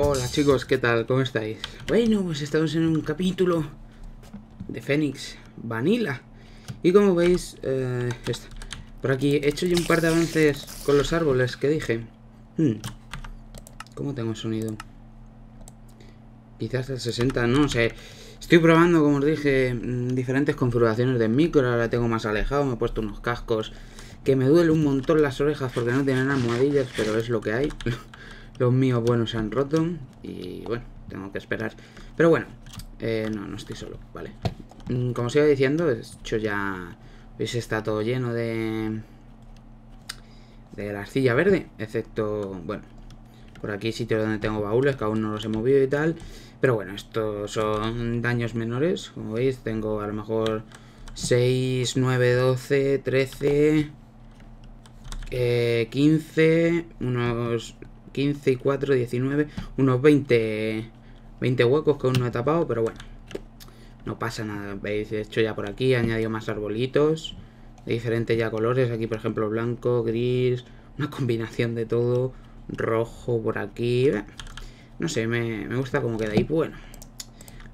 Hola chicos, ¿qué tal? ¿Cómo estáis? Bueno, pues estamos en un capítulo de Fénix Vanilla. Y como veis, por aquí he hecho yo un par de avances con los árboles que dije. ¿Cómo tengo el sonido? Quizás el 60, no sé. Estoy probando, como os dije, diferentes configuraciones de micro. Ahora tengo más alejado, me he puesto unos cascos. Que me duele un montón las orejas porque no tienen almohadillas, pero es lo que hay. Los míos buenos se han roto y bueno, tengo que esperar. Pero bueno, no estoy solo, ¿vale? Como os iba diciendo, de hecho ya veis, está todo lleno de la arcilla verde, excepto, bueno, por aquí sitios donde tengo baúles que aún no los he movido y tal. Pero bueno, estos son daños menores, como veis, tengo a lo mejor 6, 9, 12, 13, 15, unos 15 y 4, 19, unos 20 huecos que aún no he tapado, pero bueno, no pasa nada. Veis, de hecho ya por aquí he añadido más arbolitos de diferentes ya colores. Aquí por ejemplo blanco, gris, una combinación de todo, rojo por aquí. No sé, me gusta cómo queda. Y bueno,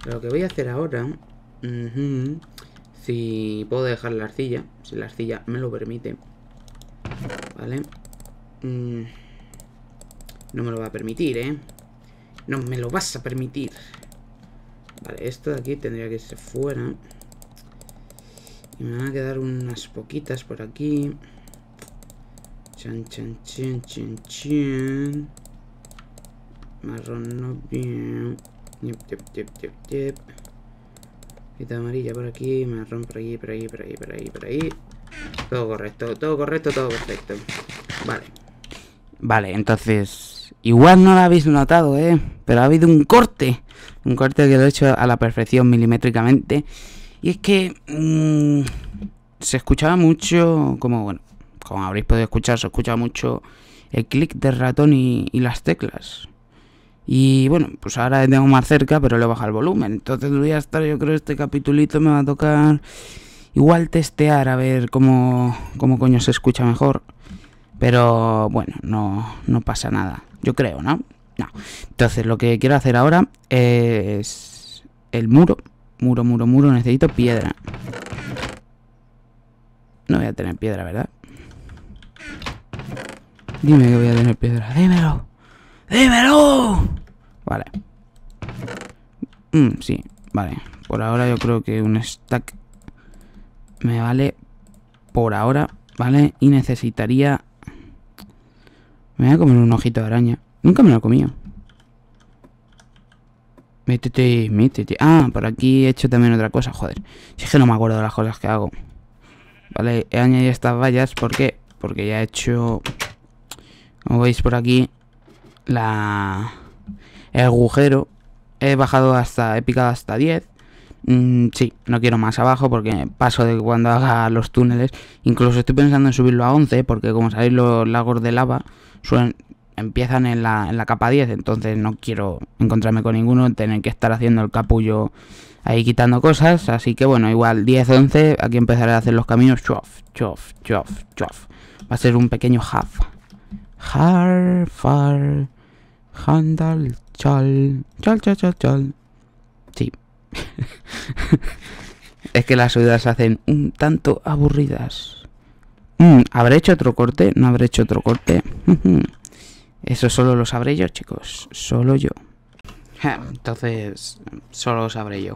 lo que voy a hacer ahora, si puedo dejar la arcilla, si la arcilla me lo permite, vale. No me lo va a permitir, ¿eh? No me lo vas a permitir. Vale, esto de aquí tendría que irse fuera. Y me van a quedar unas poquitas por aquí. Chan, chan, chan, chan, chan. Marrón no bien. Yep, yep, yep, yep, yep. Pita amarilla por aquí, marrón por aquí, por ahí, por ahí, por ahí, por ahí. Todo correcto, todo correcto, todo perfecto. Vale. Vale, entonces... Igual no lo habéis notado, pero ha habido un corte. Un corte que lo he hecho a la perfección milimétricamente. Y es que se escuchaba mucho, como habréis podido escuchar, se escucha mucho el clic del ratón y las teclas. Y bueno, pues ahora le tengo más cerca, pero le baja el volumen. Entonces voy a estar, yo creo, este capitulito me va a tocar igual testear a ver cómo coño se escucha mejor. Pero bueno, no pasa nada. Yo creo, ¿no? No. Entonces, lo que quiero hacer ahora es el muro. Muro. Necesito piedra. No voy a tener piedra, ¿verdad? Dime que voy a tener piedra. ¡Dímelo! ¡Dímelo! Vale. Sí, vale. Por ahora yo creo que un stack me vale por ahora, ¿vale? Y necesitaría... Me voy a comer un ojito de araña. Nunca me lo he comido. Métete. Ah, por aquí he hecho también otra cosa. Joder, si es que no me acuerdo de las cosas que hago. Vale, he añadido estas vallas. ¿Por qué? Porque ya he hecho... Como veis por aquí... El agujero. He bajado hasta... He picado hasta 10. Sí, no quiero más abajo porque paso de cuando haga los túneles. Incluso estoy pensando en subirlo a 11 porque, como sabéis, los lagos de lava empiezan en la capa 10. Entonces no quiero encontrarme con ninguno, tener que estar haciendo el capullo ahí quitando cosas. Así que bueno, igual 10, 11, aquí empezaré a hacer los caminos. Chof. Va a ser un pequeño half. Harfar handal chal. Sí. Es que las subidas se hacen un tanto aburridas. ¿Habré hecho otro corte? ¿No habré hecho otro corte? Eso solo lo sabré yo, chicos. Solo yo. Entonces, solo lo sabré yo.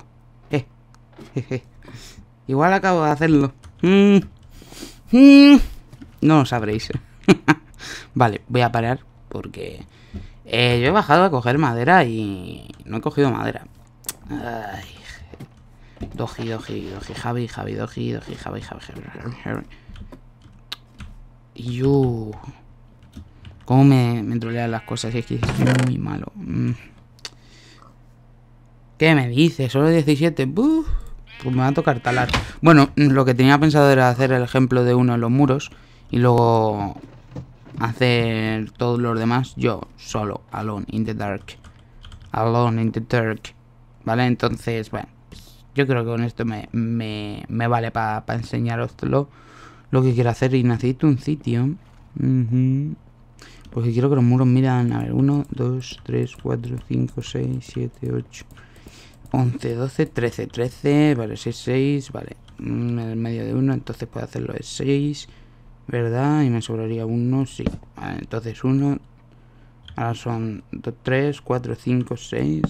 Igual acabo de hacerlo. No lo sabréis. Vale, voy a parar porque yo he bajado a coger madera y no he cogido madera. Ay, Doji, Javi, Doji, Javi. Y yo... ¿Cómo me trolean las cosas? Es que es muy malo. ¿Qué me dices? Solo 17. Buf, pues me va a tocar talar. Bueno, lo que tenía pensado era hacer el ejemplo de uno de los muros y luego hacer todos los demás yo, solo, alone in the dark. ¿Vale? Entonces, bueno, yo creo que con esto me vale para enseñaros lo que quiero hacer. Y necesito un sitio. Porque quiero que los muros miran... A ver, 1, 2, 3, 4, 5, 6, 7, 8... 11, 12, 13, 13... Vale, 6, 6... Vale, en medio de 1, entonces puedo hacerlo de 6... ¿Verdad? Y me sobraría 1, sí... Vale, entonces 1... Ahora son 2, 3, 4, 5, 6...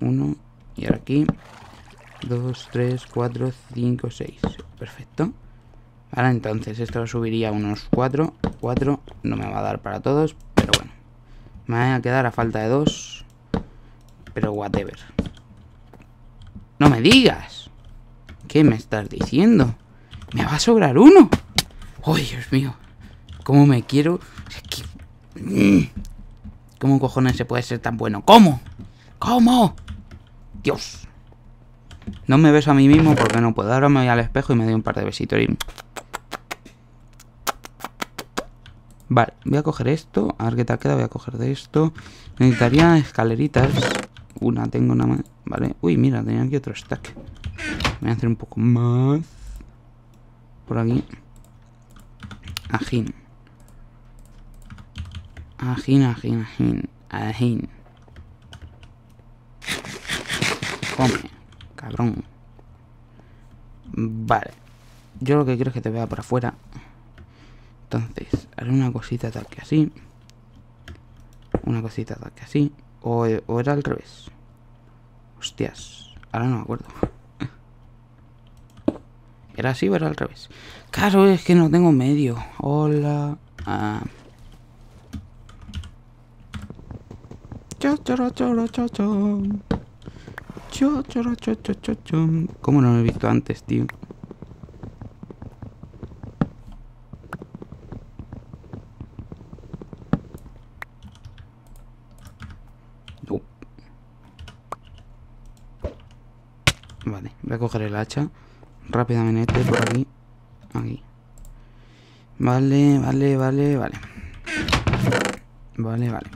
1... Y ahora aquí... 2, 3, 4, 5, 6... Perfecto... Ahora entonces esto lo subiría a unos 4... 4... No me va a dar para todos... Pero bueno... Me va a quedar a falta de 2... Pero whatever... ¡No me digas! ¿Qué me estás diciendo? ¡Me va a sobrar uno! ¡Oh, Dios mío! ¿Cómo me quiero...? Es que... ¿Cómo cojones se puede ser tan bueno? ¿Cómo? ¿Cómo? ¡Dios! No me beso a mí mismo porque no puedo. Ahora me voy al espejo y me doy un par de besitos y... Vale, voy a coger esto. A ver qué tal queda. Voy a coger de esto. Necesitaría escaleritas. Una, tengo una más. Vale, uy, mira, tenía aquí otro stack. Voy a hacer un poco más. Por aquí. Ajín. Ajín, ajín, ajín. Ajín. Come, cabrón. Vale. Yo lo que quiero es que te vea por afuera. Entonces, haré una cosita tal que así. Una cosita tal que así. O era al revés. Hostias. Ahora no me acuerdo. ¿Era así o era al revés? Claro, es que no tengo medio. Hola. ¿Cómo no lo he visto antes, tío? Vale, voy a coger el hacha rápidamente por aquí. Aquí. Vale, vale, vale, vale. Vale, vale.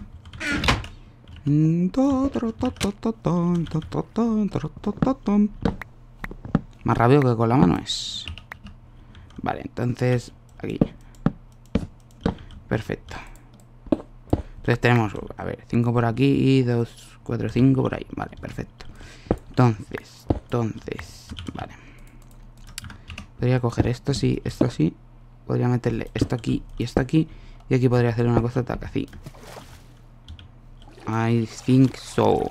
Más rápido que con la mano es. Vale, entonces aquí. Perfecto. Entonces tenemos, a ver, 5 por aquí y 2, 4, 5 por ahí. Vale, perfecto. Entonces, vale. Podría coger esto así, esto así. Podría meterle esto aquí y esto aquí. Y aquí podría hacer una cosa taca así. I think so.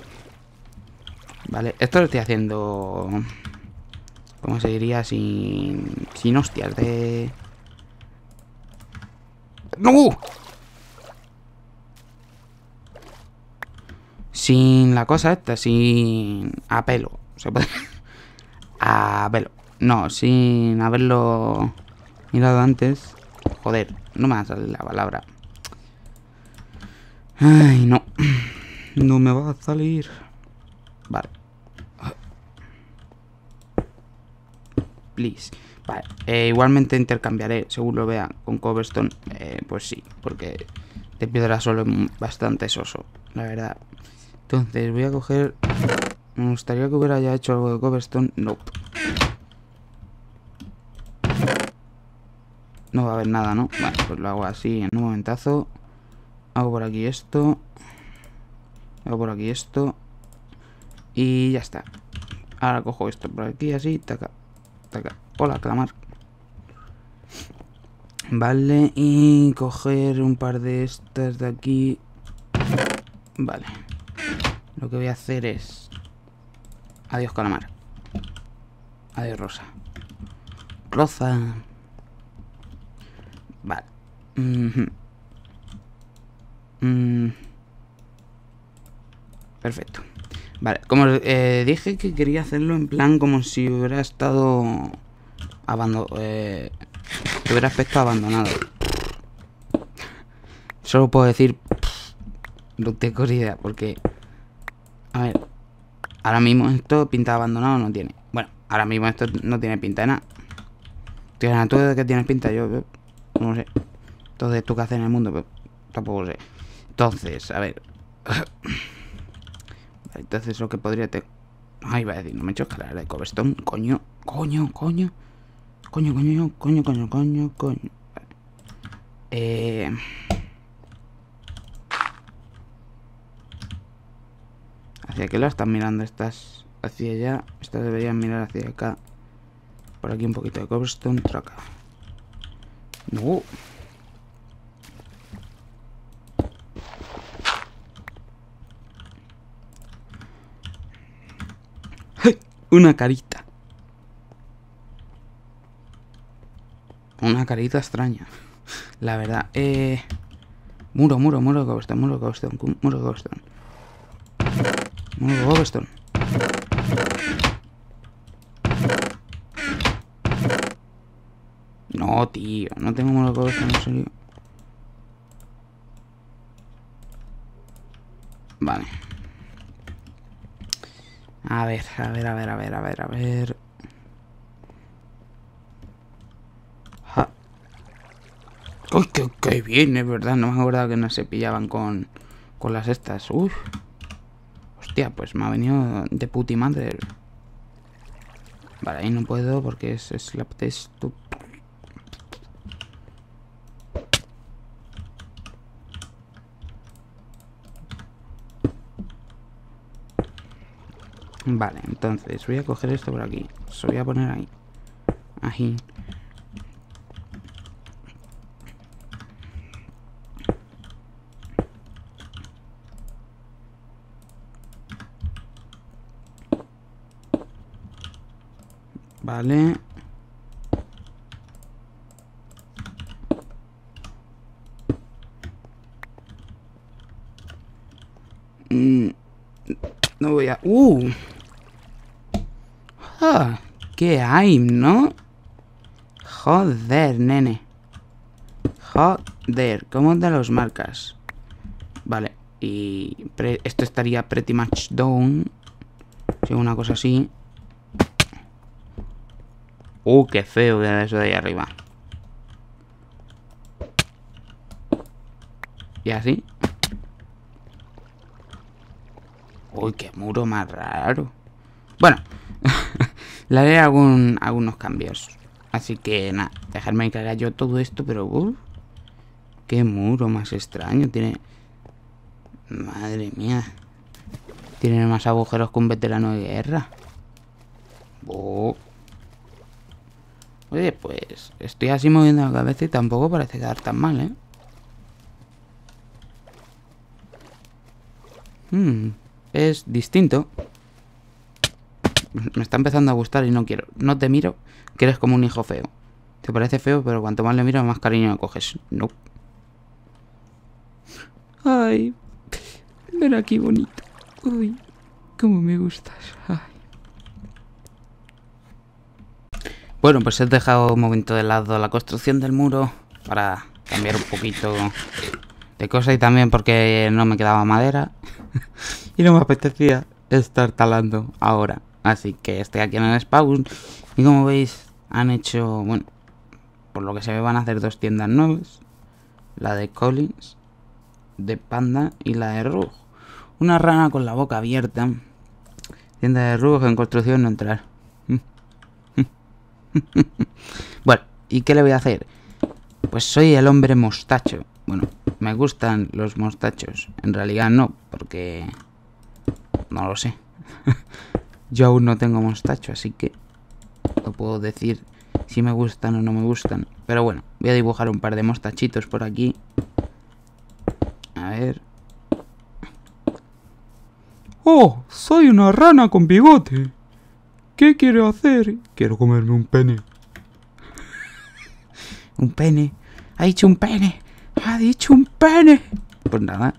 Vale, esto lo estoy haciendo... ¿Cómo se diría? Sin hostias de... ¡No! Sin la cosa esta, sin apelo. Se puede. Apelo. No, sin haberlo mirado antes. Joder, no me va a salir la palabra. Ay, no. No me va a salir. Vale. Please. Vale. Igualmente intercambiaré, según lo vea, con Cobblestone. Pues sí, porque de piedra solo es bastante soso, la verdad. Entonces voy a coger... Me gustaría que hubiera ya hecho algo de cobblestone. No. Nope. No va a haber nada, ¿no? Vale, pues lo hago así en un momentazo. Hago por aquí esto. Hago por aquí esto. Y ya está. Ahora cojo esto por aquí, así. Taca, taca. Hola, clamar. Vale, y coger un par de estas de aquí. Vale. Lo que voy a hacer es... Adiós, calamar. Adiós, Rosa. Rosa. Vale. Perfecto. Vale, como dije que quería hacerlo en plan como si hubiera estado... hubiera aspecto abandonado. Solo puedo decir... No tengo idea, porque... A ver, ahora mismo esto pinta abandonado no tiene. Bueno, ahora mismo esto no tiene pinta de nada. ¿Tú de qué tienes pinta? Yo no sé. Entonces, ¿tú qué haces en el mundo? Pero tampoco sé. Entonces, a ver. Entonces, lo que podría... Ay, iba a decir, no me he hecho calar de cobblestone. Coño, coño, coño. Coño, coño, coño, coño, coño, coño. ¿Hacia qué lado están mirando estas? Hacia allá. Estas deberían mirar hacia acá. Por aquí un poquito de cobblestone. Traca. No. Una carita. Una carita extraña. La verdad. Muro, muro, muro de cobblestone, muro de cobblestone, muro de cobblestone. Muro de cobblestone. No, tío. No tengo muro de cobblestone, en serio. Vale. A ver, a ver, a ver, a ver, a ver, a ver. Ja. ¡Uy, qué bien! Es verdad, no me acordaba que no se pillaban con las estas. ¡Uf! Hostia, pues me ha venido de puti madre. Vale, ahí no puedo porque es slap test. Vale, entonces voy a coger esto por aquí. Se voy a poner ahí. Ahí. Vale. No voy a... Ah, ¿qué hay, no? Joder, nene. Joder, ¿cómo te los marcas? Vale, y esto estaría pretty much down. Si una cosa así. Qué feo de eso de ahí arriba. Y así. Uy, qué muro más raro. Bueno. Le haré algunos cambios. Así que nada, dejarme que haga yo todo esto, pero qué muro más extraño tiene. Madre mía. Tiene más agujeros que un veterano de guerra. Oye, pues estoy así moviendo la cabeza y tampoco parece quedar tan mal, ¿eh? Es distinto. Me está empezando a gustar y no quiero. No te miro, que eres como un hijo feo. Te parece feo, pero cuanto más le miro, más cariño le coges. No. Ay. Ven aquí, bonito. Uy, cómo me gustas. Ay. Bueno, pues he dejado un momento de lado la construcción del muro para cambiar un poquito de cosa y también porque no me quedaba madera y no me apetecía estar talando ahora. Así que estoy aquí en el spawn. Y como veis, han hecho... Bueno, por lo que se ve van a hacer dos tiendas nuevas. La de Collins, de Panda y la de Rug. Una rana con la boca abierta. Tienda de Rug en construcción no entrar. Bueno, ¿y qué le voy a hacer? Pues soy el hombre mostacho. Bueno, me gustan los mostachos. En realidad no, porque... No lo sé. Yo aún no tengo mostacho, así que no puedo decir si me gustan o no me gustan. Pero bueno, voy a dibujar un par de mostachitos por aquí. A ver. ¡Oh! ¡Soy una rana con bigote! ¿Qué quiero hacer? Quiero comerme un pene. ¿Un pene? ¡Ha dicho un pene! ¡Ha dicho un pene! Pues nada,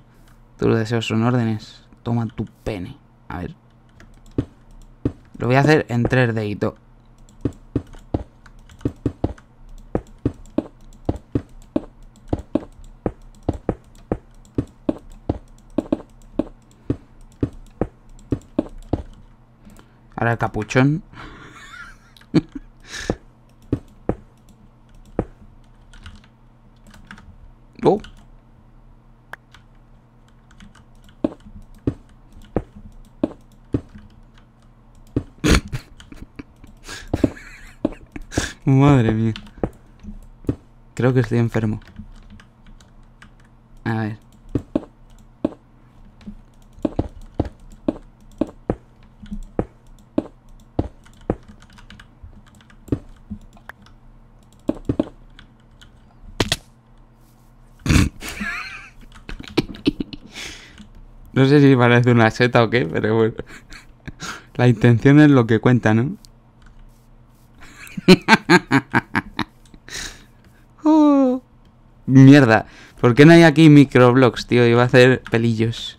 tus deseos son órdenes. Toma tu pene. A ver. Lo voy a hacer en 3D y todo. Ahora el capuchón. Madre mía. Creo que estoy enfermo. A ver. No sé si parece una seta o qué, pero bueno. La intención es lo que cuenta, ¿no? Oh, mierda. ¿Por qué no hay aquí microblogs, tío? Iba a hacer pelillos.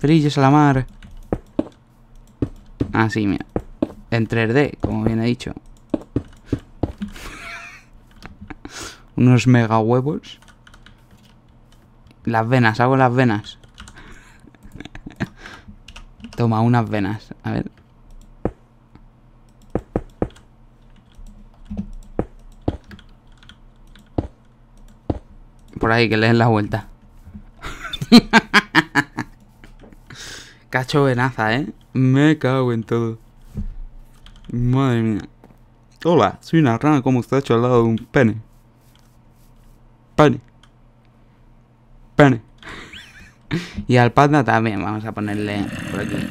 Pelillos a la mar. Ah, sí, mira. En 3D, como bien he dicho. Unos mega huevos. Las venas, hago las venas. Toma, unas venas. A ver. Por ahí, que le den la vuelta. Cacho venaza, ¿eh? Me cago en todo. Madre mía. Hola, soy una rana como está hecho al lado de un pene. Pene. Pene. Y al panda también. Vamos a ponerle por aquí.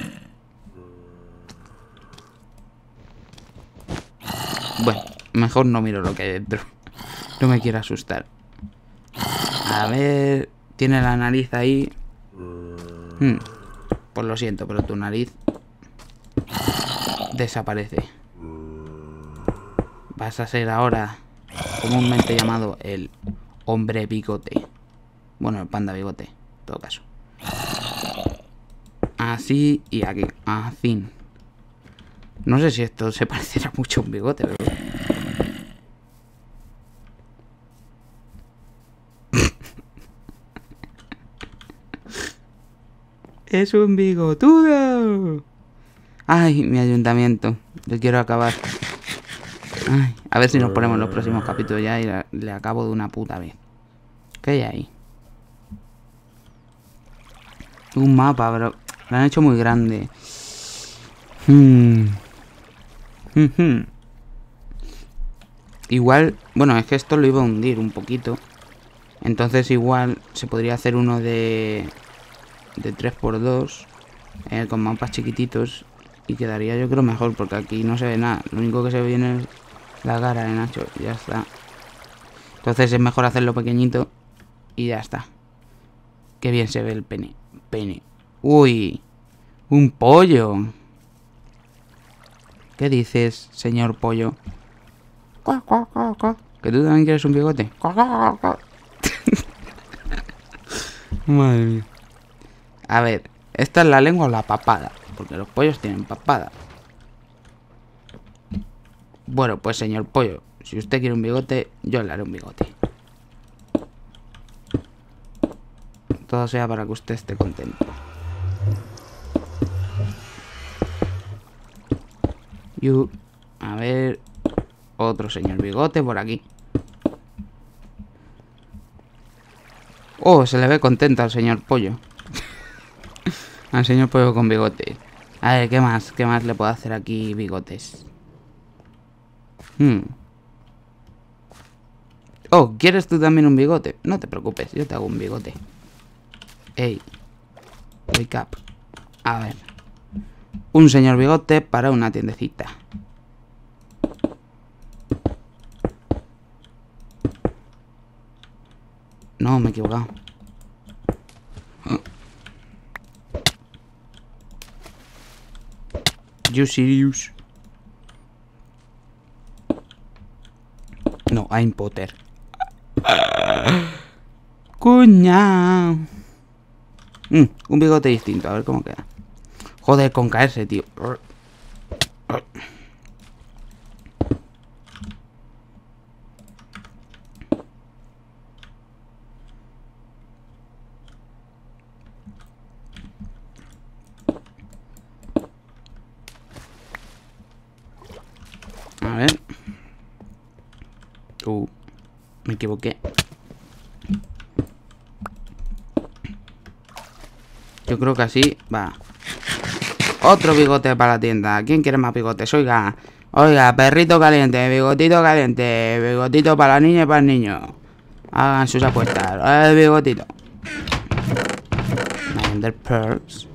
Bueno, mejor no miro lo que hay dentro. No me quiero asustar. A ver... Tiene la nariz ahí. Pues lo siento, pero tu nariz... desaparece. Vas a ser ahora... comúnmente llamado el... hombre bigote. Bueno, el panda bigote. En todo caso. Así y aquí. Así. No sé si esto se parecerá mucho a un bigote, pero... ¡es un bigotudo! ¡Ay, mi ayuntamiento! Lo quiero acabar. Ay, a ver si nos ponemos los próximos capítulos ya y le acabo de una puta vez. ¿Qué hay ahí? Un mapa, pero lo han hecho muy grande. Igual, bueno, es que esto lo iba a hundir un poquito. Entonces igual se podría hacer uno de 3×2 con mapas chiquititos y quedaría, yo creo, mejor, porque aquí no se ve nada, lo único que se ve bien es la cara de Nacho, ya está. Entonces es mejor hacerlo pequeñito y ya está. Qué bien se ve el pene. Pene. Uy, un pollo. ¿Qué dices, señor pollo? ¿Que tú también quieres un bigote? Madre mía. A ver, esta es la lengua o la papada, porque los pollos tienen papada. Bueno, pues señor pollo, si usted quiere un bigote, yo le haré un bigote. Todo sea para que usted esté contento. A ver, otro señor bigote por aquí. Oh, se le ve contento al señor pollo. Al señor pollo con bigote. A ver, qué más le puedo hacer aquí bigotes? Oh, ¿quieres tú también un bigote? No te preocupes, yo te hago un bigote. Ey, wake up. A ver. Un señor bigote para una tiendecita. No, me he equivocado. You serious? No, I'm Potter. Cuña. Un bigote distinto, a ver cómo queda. Joder, con caerse, tío. A ver. Me equivoqué. Yo creo que así va. Otro bigote para la tienda. ¿Quién quiere más bigotes? Oiga, oiga, perrito caliente, bigotito para la niña y para el niño. Hagan sus apuestas. El bigotito. Under pearls.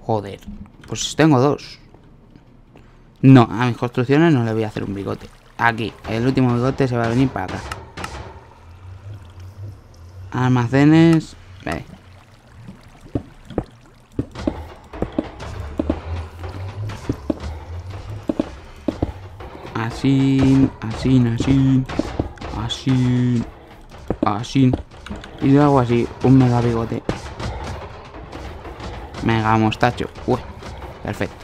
Joder, pues tengo dos. No, a mis construcciones no le voy a hacer un bigote. Aquí, el último bigote se va a venir para acá. Almacenes. Vale. así, así, así, así, así. Y yo hago así, un mega bigote. Mega mostacho. Uy, perfecto.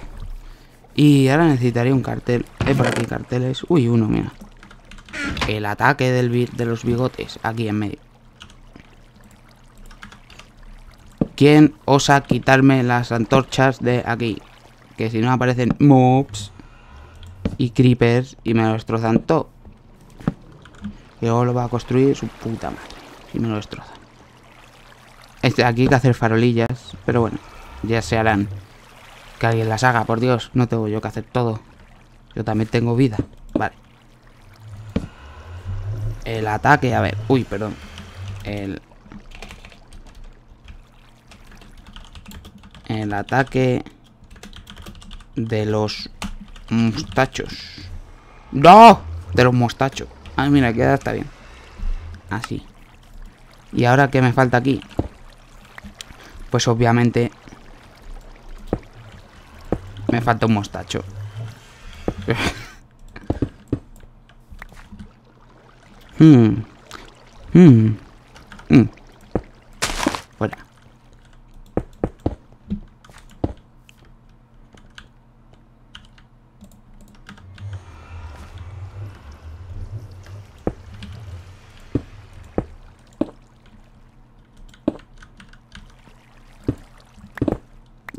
Y ahora necesitaré un cartel. Hay por aquí carteles. Uy, uno, mira. El ataque de los bigotes. Aquí en medio. ¿Quién osa quitarme las antorchas de aquí? Que si no aparecen mobs y creepers y me lo destrozan todo. Y luego lo va a construir su puta madre. Si me lo destrozan. Este, aquí hay que hacer farolillas. Pero bueno, ya se harán. Que alguien las haga, por Dios. No tengo yo que hacer todo. Yo también tengo vida. Vale. El ataque, a ver. Uy, perdón. El ataque de los mostachos. ¡No! De los mostachos. Ay, mira, queda está bien. Así. ¿Y ahora qué me falta aquí? Pues obviamente me falta un mostacho. Fuera.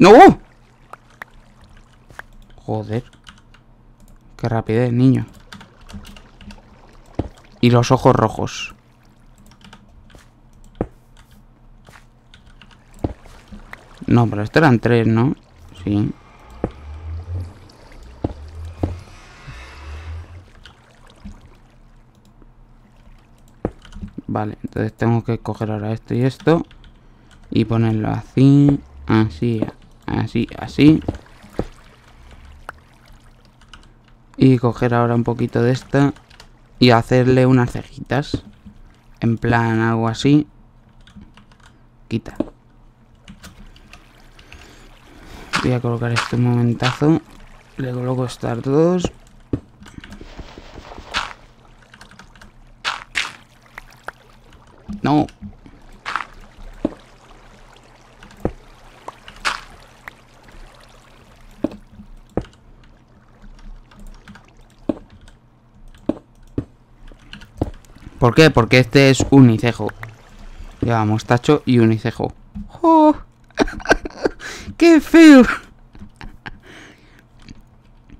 ¡No! Joder. Qué rapidez, niño. Y los ojos rojos. No, pero estos eran tres, ¿no? Sí. Vale, entonces tengo que coger ahora esto y esto. Y ponerlo así, así, así, así. Y coger ahora un poquito de esta y hacerle unas cejitas. En plan, algo así. Quita. Voy a colocar esto un momentazo. Le coloco estas dos. No. ¿Por qué? Porque este es unicejo. Lleva mostacho y unicejo. ¡Oh! ¡Qué feo!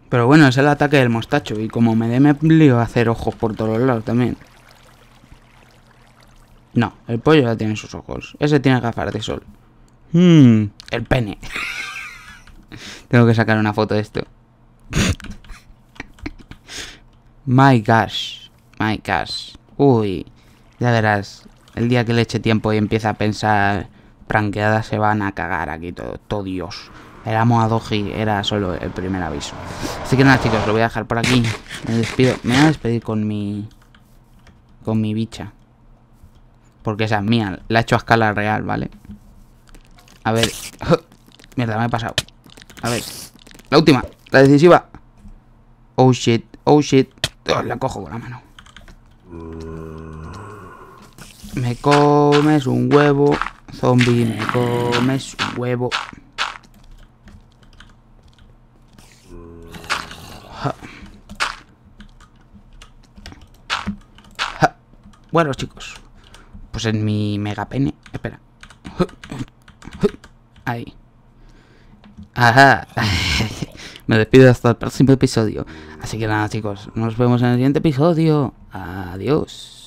Pero bueno, es el ataque del mostacho. Y como me dé, me lío a hacer ojos por todos los lados también. No, el pollo ya tiene sus ojos. Ese tiene gafas de sol. El pene. Tengo que sacar una foto de esto. My gosh. My gosh. Uy, ya verás, el día que le eche tiempo y empiece a pensar pranqueadas se van a cagar aquí todo, todo Dios. El amo a Doji era solo el primer aviso. Así que nada, chicos, lo voy a dejar por aquí. Me despido, me voy a despedir con mi bicha. Porque esa es mía, la he hecho a escala real, ¿vale? A ver, mierda, me he pasado. A ver, la última, la decisiva. Oh shit, oh shit. Oh, la cojo con la mano. Me comes un huevo, zombie, me comes un huevo. Ja. Ja. Bueno, chicos, pues en mi mega pene. Espera. Ahí. Ajá. Me despido hasta el próximo episodio. Así que nada, chicos, nos vemos en el siguiente episodio. Adiós.